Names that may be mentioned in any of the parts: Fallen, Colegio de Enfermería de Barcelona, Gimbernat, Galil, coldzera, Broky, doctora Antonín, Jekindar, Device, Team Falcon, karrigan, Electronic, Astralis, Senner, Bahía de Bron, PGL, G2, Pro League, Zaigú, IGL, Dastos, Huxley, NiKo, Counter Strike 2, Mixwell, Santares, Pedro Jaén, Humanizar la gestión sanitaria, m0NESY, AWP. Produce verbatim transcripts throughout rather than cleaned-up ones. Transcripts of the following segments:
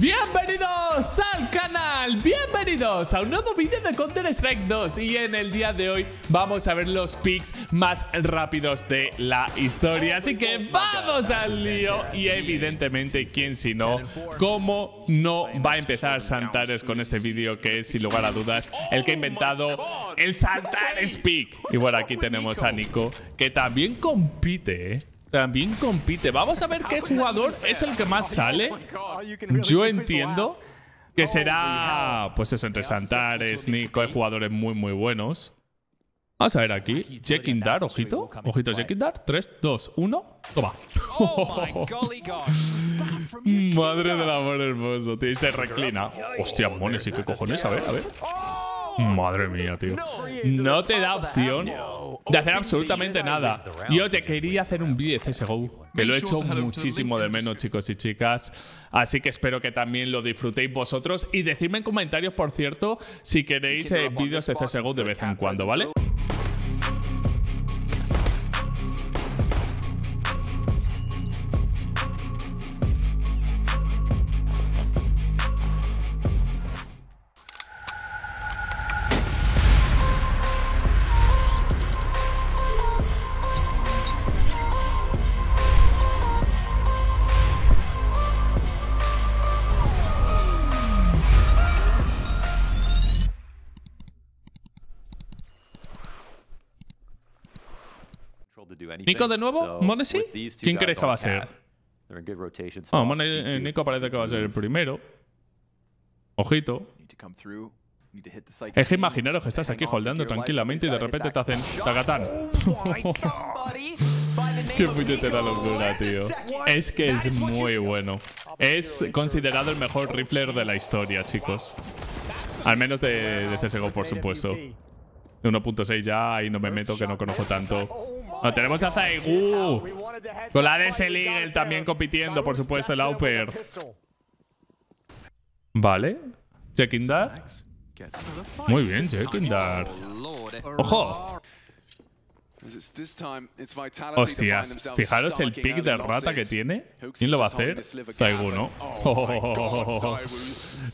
Bienvenidos al canal, bienvenidos a un nuevo vídeo de Counter Strike dos. Y en el día de hoy vamos a ver los picks más rápidos de la historia. Así que vamos al lío. Y evidentemente, ¿quién si no? ¿Cómo no va a empezar Santares con este vídeo? Que es, sin lugar a dudas, el que ha inventado el Santares Pick. Y bueno, aquí tenemos a NiKo, que también compite, ¿eh? También compite. Vamos a ver qué jugador es el que más sale. Yo entiendo que será, pues eso, entre Santares, NiKo, hay jugadores muy, muy buenos. Vamos a ver aquí. Jekindar, ojito. Ojito, Jekindar. tres, dos, uno. Toma. Madre del amor hermoso, tío. Y se reclina. Hostia, mones, ¿y qué cojones? A ver, a ver. Madre mía, tío. No te da opción de hacer absolutamente nada. Yo te quería hacer un vídeo de C S G O, que lo he hecho muchísimo de menos, chicos y chicas. Así que espero que también lo disfrutéis vosotros. Y decidme en comentarios, por cierto, si queréis eh, vídeos de C S G O de vez en cuando, ¿vale? NiKo de nuevo, m0NESY. ¿Quién crees que va a ser? Oh, NiKo parece que va a ser el primero. Ojito. Es que imaginaros que estás aquí holdeando tranquilamente y de repente te hacen tagatán. Qué puñetera locura, tío. Es que es muy bueno. Es considerado el mejor rifler de la historia, chicos. Al menos de, de C S G O, por supuesto. De uno punto seis ya, ahí no me meto, que no conozco tanto. No, tenemos a Zaigú con la de ese League también compitiendo, por supuesto, el Auper. Vale. Jekindar. Muy bien, Jekindar. ¡Ojo! Hostias, fijaros el pick de rata que tiene. ¿Quién lo va a hacer? Zaigú, ¿no? Oh,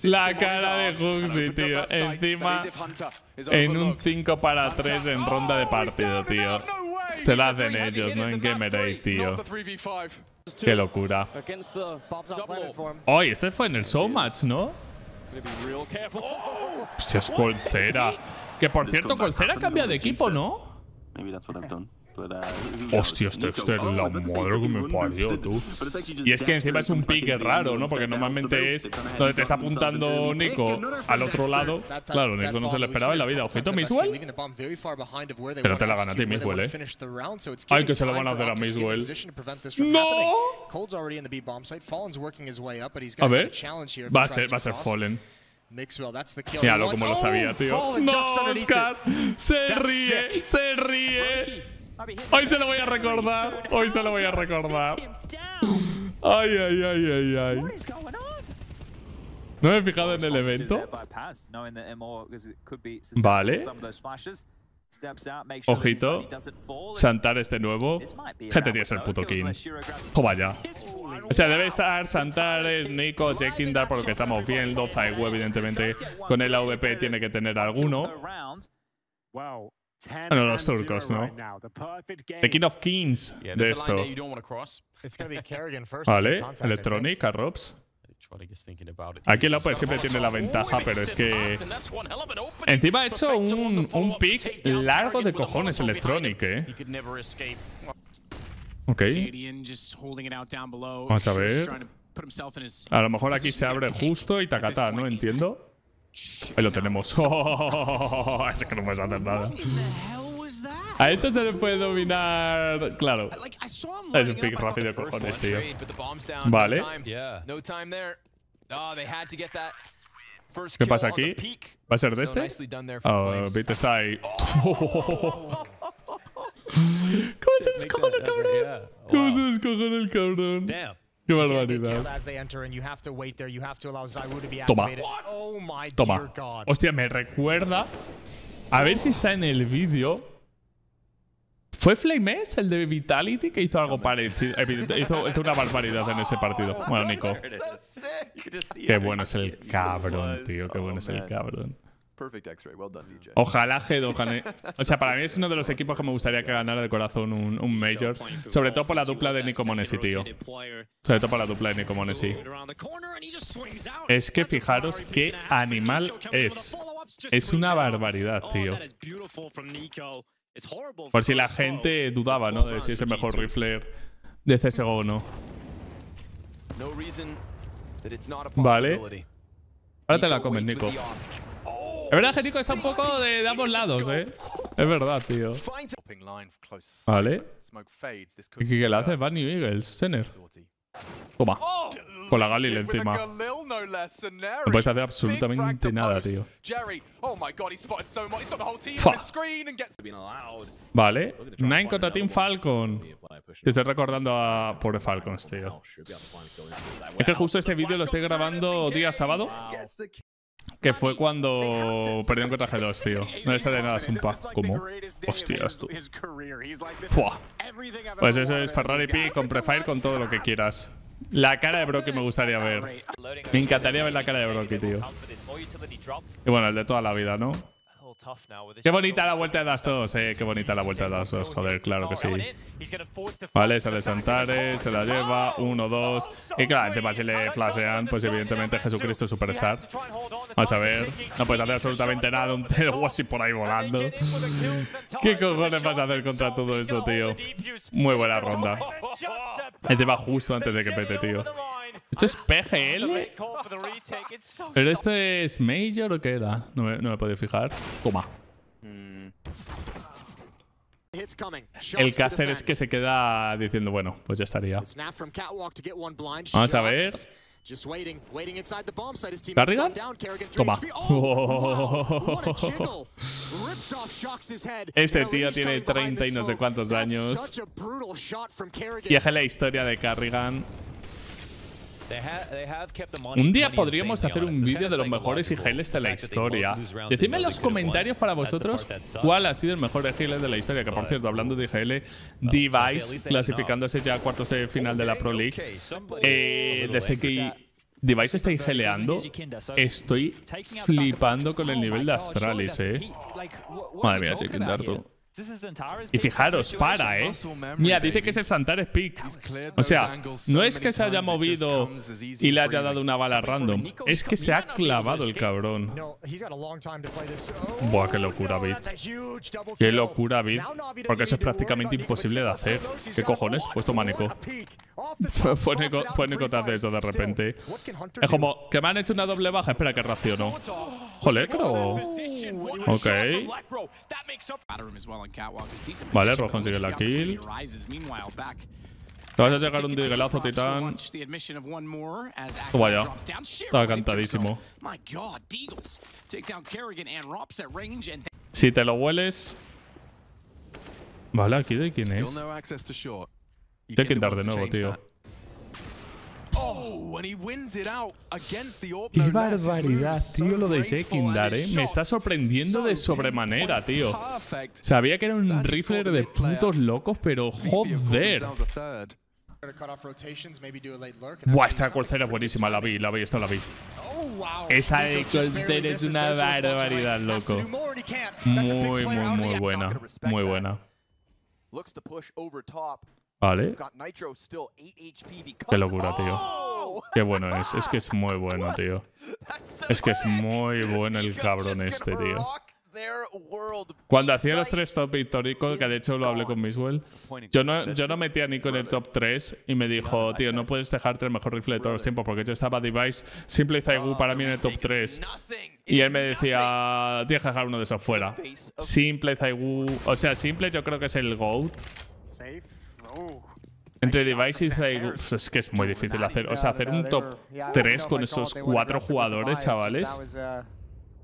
la cara de Huxley, tío. Encima, en un cinco para tres en ronda de partido, tío. Se la hacen ellos, ¿no? ¿En qué meréis, tío? ¡Qué locura! ¡Oh! Este fue en el Showmatch, ¿no? Hostia, es coldzera. Que, por cierto, coldzera cambia de equipo, ¿no? Hostia, este extra es la madre que me parió, tú. Y es que encima es un pique raro, ¿no? Porque normalmente es donde te está apuntando NiKo al otro lado. Claro, NiKo no se lo esperaba en la vida. Ojito, Mixwell. Pero te la gana a ti, Mixwell, ¿eh? Ay, que se lo van a hacer a Mixwell. ¡No! A ver, va a ser, va a ser Fallen. Míralo como lo sabía, tío. ¡No, Oscar! ¡Se ríe! ¡Se ríe! Hoy se lo voy a recordar. Hoy se lo voy a recordar. Ay, ay, ay, ay, ay. No me he fijado en el evento. Vale. Ojito. Santares de nuevo. Gente, tío, es el puto king. O vaya. O sea, debe estar Santares, NiKo, Jekindar, por lo que estamos viendo. Zaigú, evidentemente, con el A V P tiene que tener alguno. Bueno, los turcos, ¿no? The King of Kings de esto. Vale, Electronic, Arrops. Aquí el Open siempre tiene la ventaja, pero es que... Encima ha hecho un, un pick largo de cojones Electronic, ¿eh? Ok. Vamos a ver. A lo mejor aquí se abre justo y tacatá, ¿no? Entiendo. Ahí lo tenemos. Oh, es que no puedes hacer nada. A esto se le puede dominar. Claro. Es un pick rápido de cojones, tío. Vale. ¿Qué pasa aquí? ¿Va a ser de este? Oh, Pete está ahí. Oh. ¿Cómo se descojona el cabrón? ¿Cómo se descojona el cabrón? ¡Qué barbaridad! Toma. Toma. Hostia, me recuerda. A ver si está en el vídeo. ¿Fue Flames el de Vitality que hizo algo parecido? Hizo, hizo una barbaridad en ese partido. Bueno, NiKo. Qué bueno es el cabrón, tío. Qué bueno es el cabrón. Ojalá G dos gane. O sea, para mí es uno de los equipos que me gustaría que ganara de corazón un, un Major. Sobre todo por la dupla de NiKo m n E S Y, tío. Sobre todo por la dupla de NiKo m n E S Y. Es que fijaros qué animal es. Es una barbaridad, tío. Por si la gente dudaba, ¿no? De si es el mejor rifle de C S G O o no. Vale. Ahora te la comen, NiKo. Es verdad que NiKo está un poco de, de ambos lados, eh. Es verdad, tío. Vale. ¿Y qué le hace? Van New Eagles, Senner. Toma. Con la Galil encima. No puedes hacer absolutamente nada, tío. Fua. Vale. Nine contra Team Falcon. Te estoy recordando a pobre Falcons, tío. Es que justo este vídeo lo estoy grabando día sábado. Que fue cuando perdieron contra G dos, tío. No le sale nada, es un pack. ¿Cómo? Hostias, tú. Fua. Pues eso es Ferrari P con Prefire, con todo lo que quieras. La cara de Broky me gustaría ver. Me encantaría ver la cara de Broky, tío. Y bueno, el de toda la vida, ¿no? Qué bonita la vuelta de Dastos, eh. Qué bonita la vuelta de Dastos, joder, claro que sí. Vale, sale Santares, se la lleva, uno, dos. Y claro, encima si le flashean, pues evidentemente Jesucristo Superstar. Vamos a ver, no puedes hacer absolutamente nada, un tero así por ahí volando. ¿Qué cojones vas a hacer contra todo eso, tío? Muy buena ronda. Encima justo antes de que pete, tío. ¿Esto es P G L? ¿Pero este es Major o qué era? No me, no me he podido fijar. Toma. El caster es que se queda diciendo, bueno, pues ya estaría. Vamos a ver. ¿Karrigan? Toma. Oh. Este tío tiene treinta y no sé cuántos años. Y es la historia de Karrigan. Un día podríamos hacer un vídeo de los mejores I G Ls de la historia. Decidme en los comentarios para vosotros cuál ha sido el mejor I G L de la historia. Que por cierto, hablando de I G L, Device clasificándose ya a cuartos de final de la Pro League. Eh, desde que Device está I G Leando, estoy flipando con el nivel de Astralis, eh. Madre mía, Jekindar, tú. Y fijaros, para, ¿eh? Mira, dice que es el Santares Peak. O sea, no es que se haya movido y le haya dado una bala random. Es que se ha clavado el cabrón. Buah, qué locura, Vid. Qué locura, Vid. Porque eso es prácticamente imposible de hacer. ¿Qué cojones? Pues toma NiKo. Pues NiKo, pues NiKo te hace eso de repente. Es como, que me han hecho una doble baja. Espera que reacciono. Joder, creo. Ok. Vale, Rojo consigue la kill. Te vas a llegar un digelazo, Titán. Toma ya. Está cantadísimo. Si te lo hueles. Vale, aquí de quién es. Jekindar de nuevo, tío. Qué barbaridad, tío, lo de Jekindar, eh. Me está sorprendiendo de sobremanera, tío. Sabía que era un rifler de putos locos, pero joder. Buah, esta coldzera es buenísima, la vi, la vi, esta la vi. Esa de coldzera es una barbaridad, loco. Muy, muy, muy buena. Muy buena. Vale. Qué locura, tío. Qué bueno es. Es que es muy bueno, tío. Es que es muy bueno el cabrón este, tío. Cuando hacía los tres top históricos, que de hecho lo hablé con Mixwell, yo no, yo no metí a NiKo en el top tres y me dijo, tío, no puedes dejarte el mejor rifle de todos los tiempos, porque yo estaba Device, Simple y Zaigú para mí en el top tres. Y él me decía, tienes que dejar uno de esos fuera. Simple, Zaigú. O sea, Simple yo creo que es el GOAT. Entre Device y Zaigú es que es muy difícil hacer. O sea, hacer un top tres con esos cuatro jugadores, chavales. A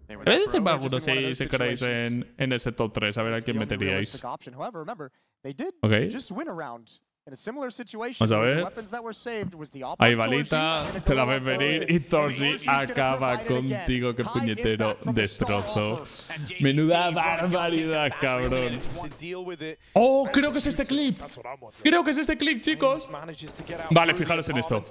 ver, decirme algunos si, si queréis en, en ese top tres. A ver a quién meteríais. Ok. Vamos a ver. Ahí balita, te la ves venir y Torsi acaba contigo. Qué puñetero destrozo. Menuda barbaridad, cabrón. Oh, creo que es este clip. Creo que es este clip, chicos. Vale, fijaros en esto.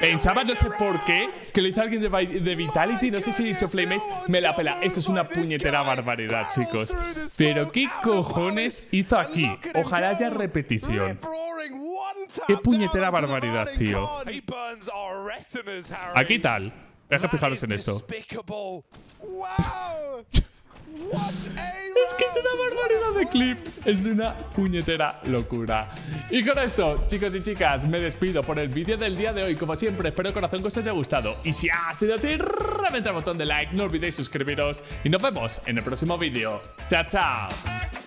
Pensaba, no sé por qué, que lo hizo alguien de, de Vitality. No sé si he dicho Flames. Me la pela. Esto es una puñetera barbaridad, chicos. Pero qué cojones hizo aquí. Ojalá haya repetición. Qué puñetera barbaridad, tío. Aquí tal. Deja de fijaros en esto. Es que es una barbaridad de clip. Es una puñetera locura. Y con esto, chicos y chicas, me despido por el vídeo del día de hoy. Como siempre, espero corazón que os haya gustado. Y si ha sido así, reventad el botón de like. No olvidéis suscribiros. Y nos vemos en el próximo vídeo. Chao, chao.